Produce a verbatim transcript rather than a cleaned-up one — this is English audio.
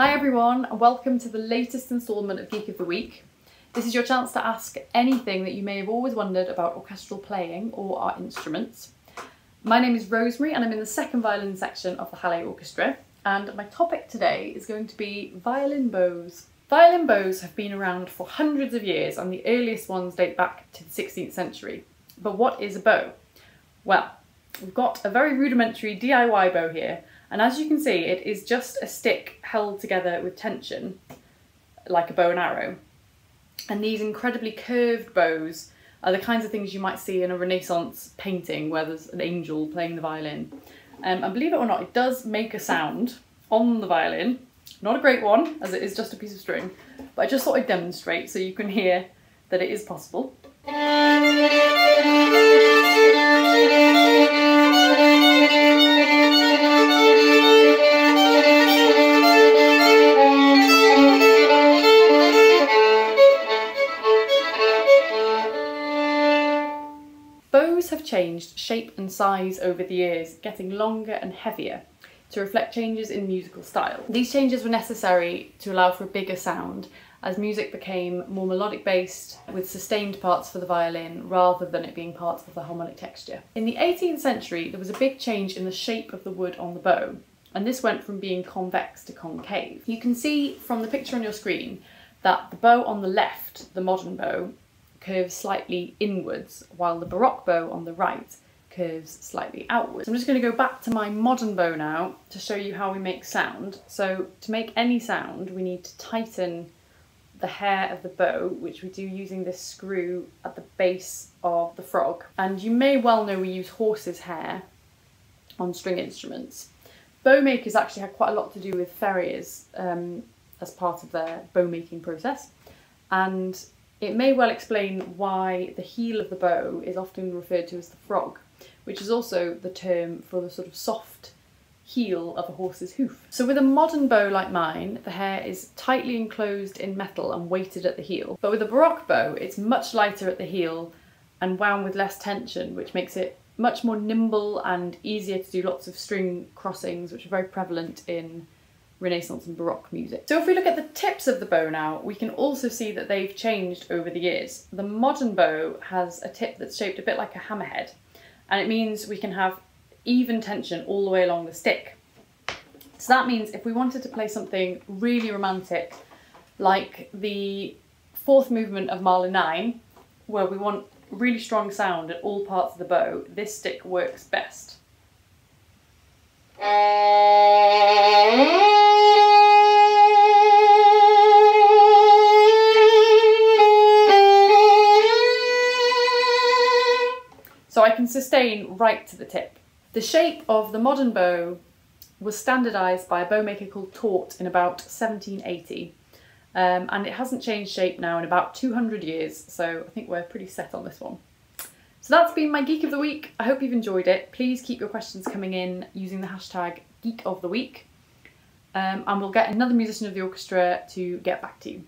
Hi everyone, and welcome to the latest instalment of Geek of the Week. This is your chance to ask anything that you may have always wondered about orchestral playing or our instruments. My name is Rosemary and I'm in the second violin section of the Hallé Orchestra, and my topic today is going to be violin bows. Violin bows have been around for hundreds of years, and the earliest ones date back to the sixteenth century. But what is a bow? Well, we've got a very rudimentary D I Y bow here, and as you can see, it is just a stick held together with tension, like a bow and arrow. And these incredibly curved bows are the kinds of things you might see in a Renaissance painting where there's an angel playing the violin. Um, and believe it or not, it does make a sound on the violin. Not a great one, as it is just a piece of string, but I just thought I'd demonstrate so you can hear that it is possible. Bows have changed shape and size over the years, getting longer and heavier to reflect changes in musical style. These changes were necessary to allow for a bigger sound, as music became more melodic based, with sustained parts for the violin rather than it being parts of the harmonic texture. In the eighteenth century, there was a big change in the shape of the wood on the bow, and this went from being convex to concave. You can see from the picture on your screen that the bow on the left, the modern bow, curves slightly inwards, while the Baroque bow on the right curves slightly outwards. So I'm just going to go back to my modern bow now to show you how we make sound. So to make any sound, we need to tighten the hair of the bow, which we do using this screw at the base of the frog. And you may well know we use horse's hair on string instruments. Bow makers actually had quite a lot to do with farriers um, as part of their bow making process, and it may well explain why the heel of the bow is often referred to as the frog, which is also the term for the sort of soft heel of a horse's hoof. So with a modern bow like mine, the hair is tightly enclosed in metal and weighted at the heel. But with a Baroque bow, it's much lighter at the heel and wound with less tension, which makes it much more nimble and easier to do lots of string crossings, which are very prevalent in Renaissance and Baroque music. So if we look at the tips of the bow now, we can also see that they've changed over the years. The modern bow has a tip that's shaped a bit like a hammerhead, and it means we can have even tension all the way along the stick. So that means if we wanted to play something really romantic, like the fourth movement of Mahler nine, where we want really strong sound at all parts of the bow, this stick works best. So I can sustain right to the tip. The shape of the modern bow was standardised by a bow maker called Tourte in about seventeen eighty, um, and it hasn't changed shape now in about two hundred years, so I think we're pretty set on this one. So that's been my Geek of the Week. I hope you've enjoyed it. Please keep your questions coming in using the hashtag Geek of the Week, um, and we'll get another musician of the orchestra to get back to you.